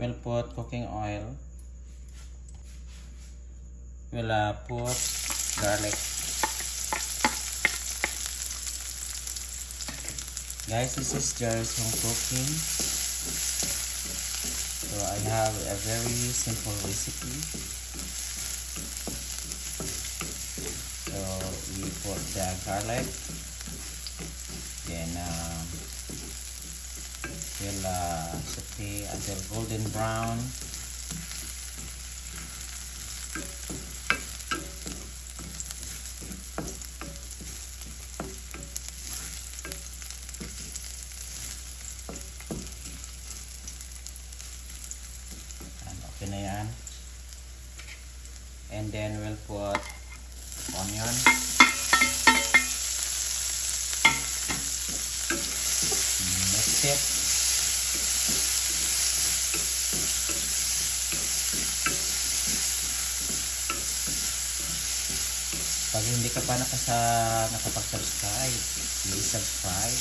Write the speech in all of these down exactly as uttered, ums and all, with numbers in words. We'll put cooking oil. We'll uh, put garlic. Guys, this is Jerry's home cooking. So I have a very simple recipe. So we put the garlic. Then uh, we'll uh, saute until golden brown. And then we'll put onion. Mix it. Pag hindi ka pa nakasa, nakapag-subscribe, please subscribe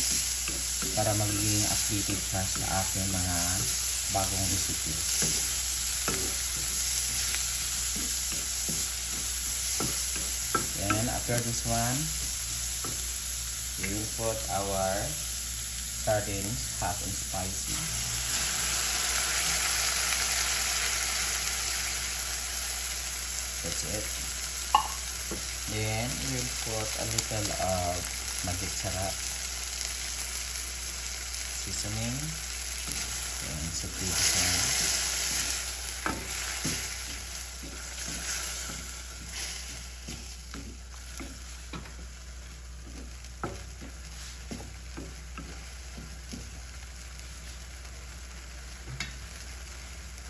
para magiging updated ka sa aking mga bagong recipe. After this one, we will put our sardines hot and spicy. That's it. Then we will put a little of magic sarap seasoning and saute.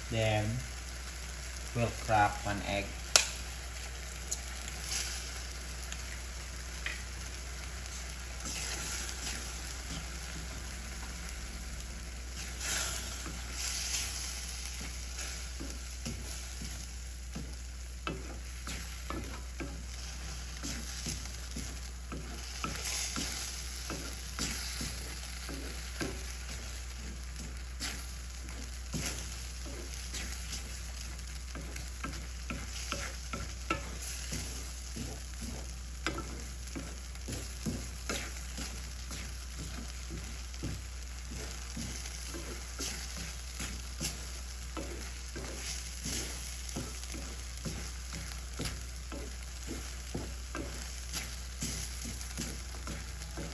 Then we'll crack one egg.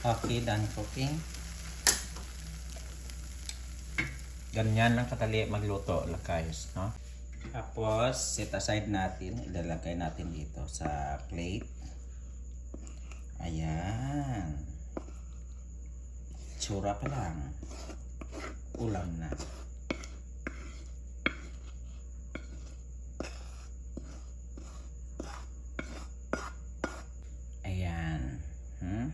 Okay, done cooking. Ganyan lang kadali magluto lang guys, no? Tapos, set aside natin. Ilalagay natin dito sa plate. Ayan. Tsura pa lang. Ulam na. Ayan. Hmm?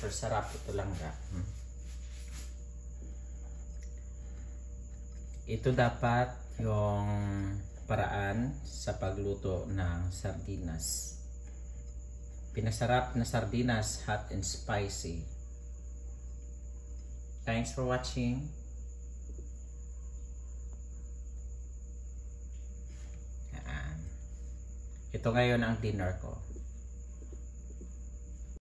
Super sarap ito lang ga. Hmm. Ito dapat yung paraan sa pagluto ng sardinas. Pinasarap na sardinas, hot and spicy. Thanks for watching. Ayan. Ito ngayon ang dinner ko.